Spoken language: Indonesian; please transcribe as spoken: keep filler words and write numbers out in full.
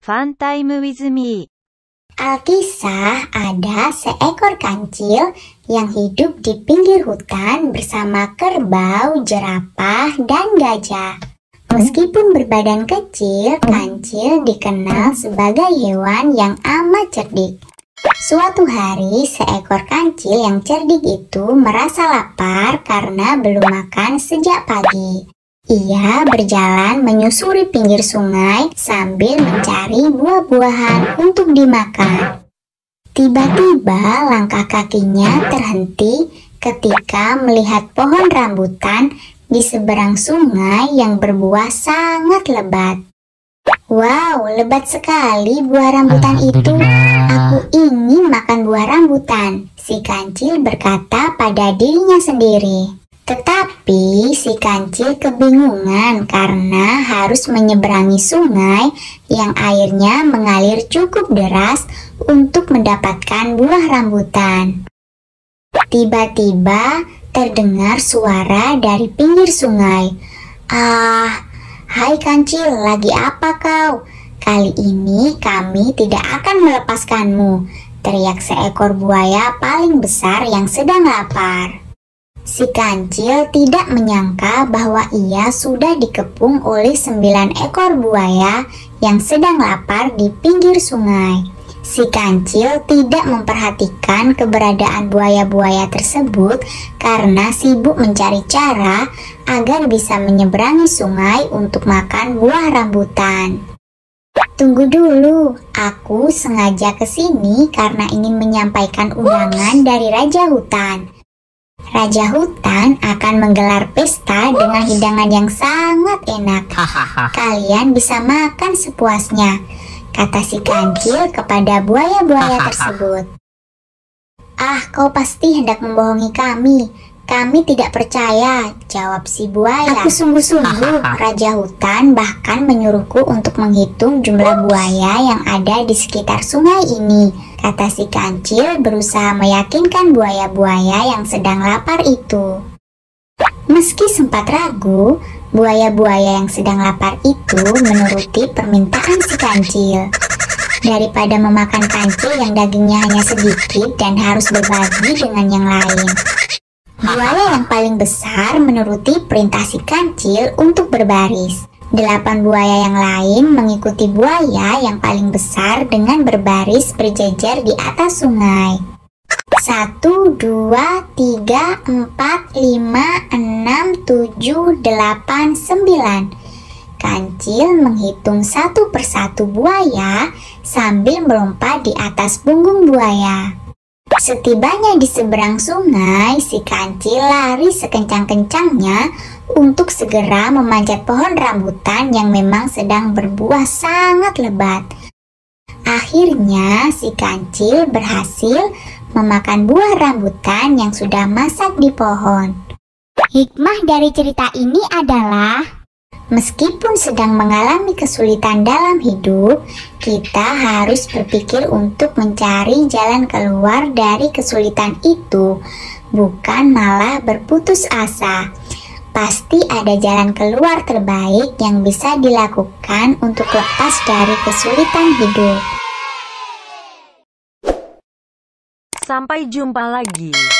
Fun time with me. Alkisah ada seekor kancil yang hidup di pinggir hutan bersama kerbau, jerapah, dan gajah. Meskipun berbadan kecil, kancil dikenal sebagai hewan yang amat cerdik. Suatu hari, seekor kancil yang cerdik itu merasa lapar karena belum makan sejak pagi. Ia berjalan menyusuri pinggir sungai sambil mencari buah-buahan untuk dimakan. Tiba-tiba langkah kakinya terhenti ketika melihat pohon rambutan di seberang sungai yang berbuah sangat lebat. Wow, lebat sekali buah rambutan itu. Aku ingin makan buah rambutan, si kancil berkata pada dirinya sendiri. Tetapi si kancil kebingungan karena harus menyeberangi sungai yang airnya mengalir cukup deras untuk mendapatkan buah rambutan. Tiba-tiba terdengar suara dari pinggir sungai. Ah, hai kancil, lagi apa kau? Kali ini kami tidak akan melepaskanmu, teriak seekor buaya paling besar yang sedang lapar. Si kancil tidak menyangka bahwa ia sudah dikepung oleh sembilan ekor buaya yang sedang lapar di pinggir sungai. Si kancil tidak memperhatikan keberadaan buaya-buaya tersebut karena sibuk mencari cara agar bisa menyeberangi sungai untuk makan buah rambutan. Tunggu dulu, aku sengaja kesini karena ingin menyampaikan undangan dari Raja Hutan. Raja Hutan akan menggelar pesta dengan hidangan yang sangat enak. Kalian bisa makan sepuasnya, kata si kancil kepada buaya-buaya tersebut. Ah, kau pasti hendak membohongi kami. Kami tidak percaya, jawab si buaya. Aku sungguh-sungguh. Raja Hutan bahkan menyuruhku untuk menghitung jumlah buaya yang ada di sekitar sungai ini, kata si kancil berusaha meyakinkan buaya-buaya yang sedang lapar itu. Meski sempat ragu, buaya-buaya yang sedang lapar itu menuruti permintaan si kancil. Daripada memakan kancil yang dagingnya hanya sedikit dan harus berbagi dengan yang lain, buaya yang paling besar menuruti perintah si kancil untuk berbaris. Delapan buaya yang lain mengikuti buaya yang paling besar dengan berbaris berjejer di atas sungai. Satu, dua, tiga, empat, lima, enam, tujuh, delapan, sembilan. Kancil menghitung satu persatu buaya sambil melompat di atas punggung buaya. Setibanya di seberang sungai, si kancil lari sekencang-kencangnya untuk segera memanjat pohon rambutan yang memang sedang berbuah sangat lebat. Akhirnya si kancil berhasil memakan buah rambutan yang sudah masak di pohon. Hikmah dari cerita ini adalah, meskipun sedang mengalami kesulitan dalam hidup, kita harus berpikir untuk mencari jalan keluar dari kesulitan itu, bukan malah berputus asa. Pasti ada jalan keluar terbaik yang bisa dilakukan untuk lepas dari kesulitan hidup. Sampai jumpa lagi.